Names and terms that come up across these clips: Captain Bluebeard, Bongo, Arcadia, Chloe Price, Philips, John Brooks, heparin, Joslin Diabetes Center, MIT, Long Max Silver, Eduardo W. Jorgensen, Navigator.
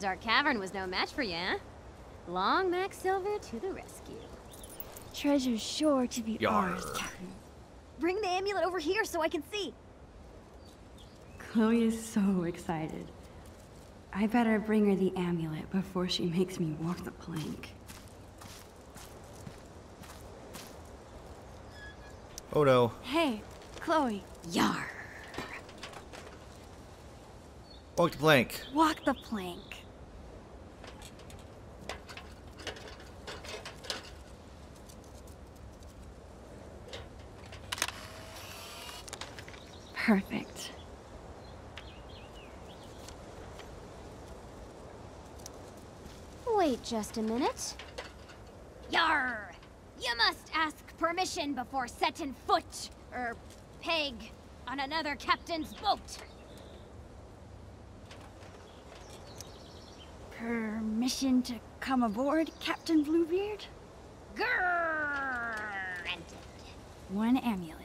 The Dark Cavern was no match for you, huh? Long Max Silver to the rescue. Treasure's sure to be ours, Captain. Bring the amulet over here so I can see. Chloe is so excited. I better bring her the amulet before she makes me walk the plank. Oh no. Hey, Chloe. Yar. Walk the plank. Walk the plank. Perfect. Wait just a minute. Yar! You must ask permission before setting foot, or peg, on another captain's boat. Permission to come aboard, Captain Bluebeard? Granted. One amulet.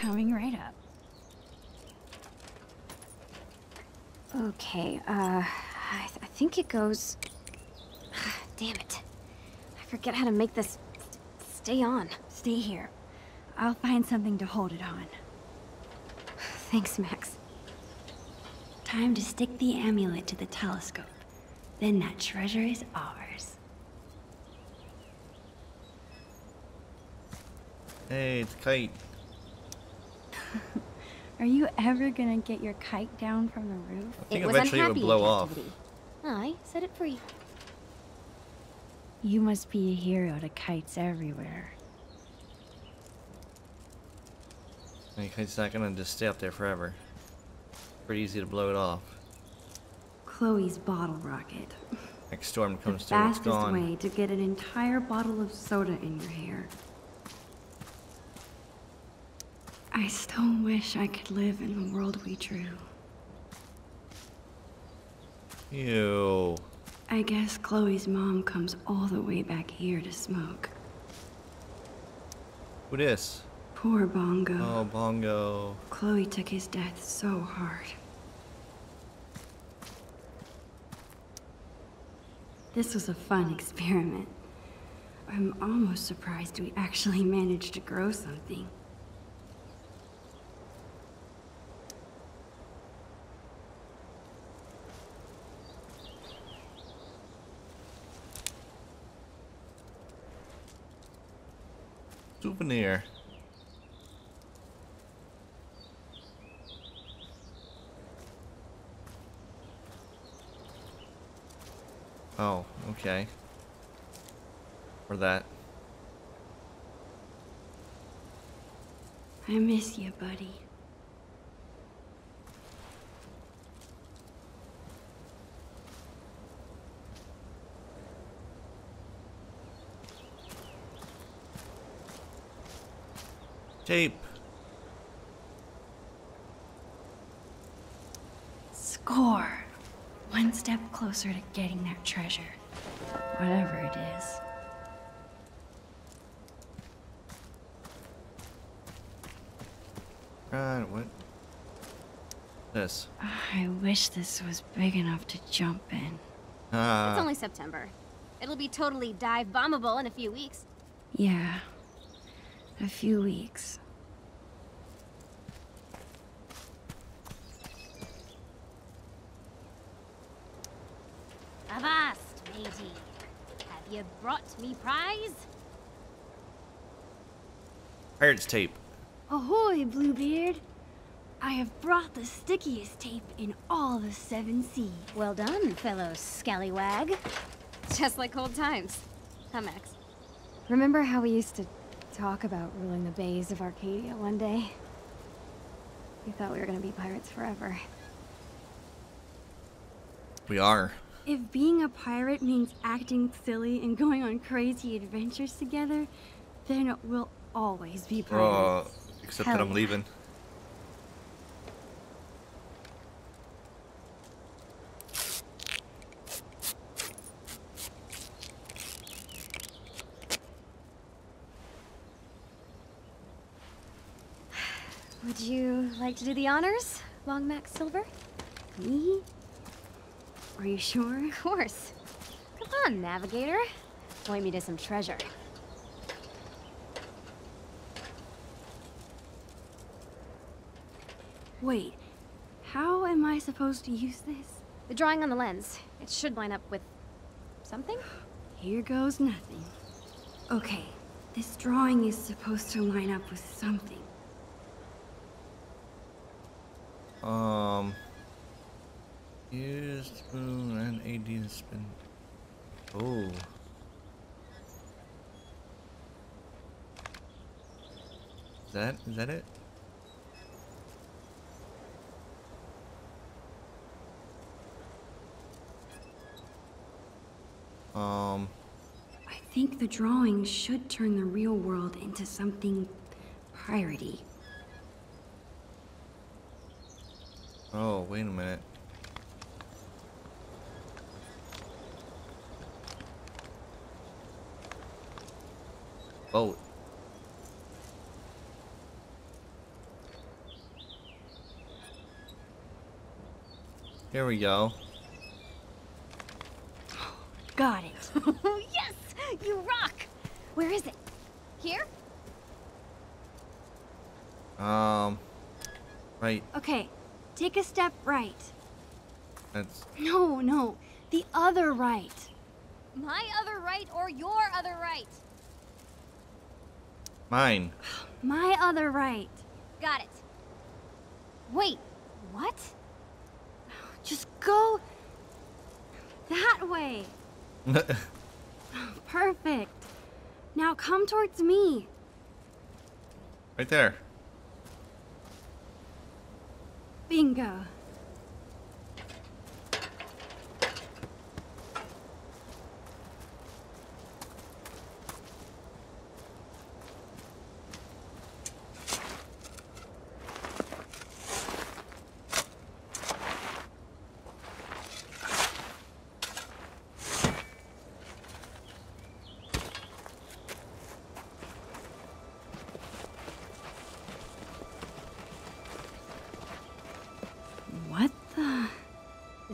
Coming right up. Okay, I think it goes... Damn it. I forget how to make this stay on. Stay here. I'll find something to hold it on. Thanks, Max. Time to stick the amulet to the telescope. Then that treasure is ours. Hey, it's a kite. Are you ever gonna get your kite down from the roof? I think eventually it will blow off. I set it free. You must be a hero to kites everywhere. My kite's not gonna just stay up there forever. Pretty easy to blow it off. Chloe's bottle rocket. Next storm comes through, it's gone. The fastest way to get an entire bottle of soda in your hair. I still wish I could live in the world we drew. Ew. I guess Chloe's mom comes all the way back here to smoke. Who this? Poor Bongo. Oh, Bongo. Chloe took his death so hard. This was a fun experiment. I'm almost surprised we actually managed to grow something. Souvenir. Oh, okay. Or that. I miss you, buddy. Tape. Score. One step closer to getting that treasure. Whatever it is. What? This. I wish this was big enough to jump in. It's only September. It'll be totally dive bombable in a few weeks. Yeah. A few weeks. Avast, matey. Have you brought me prize? Pirate's tape. Ahoy, Bluebeard. I have brought the stickiest tape in all the 7 seas. Well done, fellow scallywag. Just like old times. Huh, Max? Remember how we used to talk about ruling the bays of Arcadia one day? We thought we were gonna be pirates forever. We are. If being a pirate means acting silly and going on crazy adventures together, then we'll always be pirates. Except that I'm leaving. Would you like to do the honors, Long Max Silver? Me? Are you sure? Of course. Come on, Navigator. Point me to some treasure. Wait, how am I supposed to use this? The drawing on the lens. It should line up with something? Here goes nothing. Okay, this drawing is supposed to line up with something. Use the spoon and AD to spin. Oh. Is that it? I think the drawing should turn the real world into something piratey. Oh, wait a minute. Boat. Here we go. Got it. Yes! You rock! Where is it? Here? Right. Okay. Take a step right. That's... No, no. The other right. My other right or your other right? Mine. My other right. Got it. Wait. What? Just go... that way. Perfect. Now come towards me. Right there. Bingo.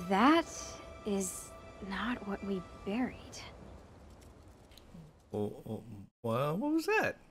That is not what we buried. Oh, well, what was that?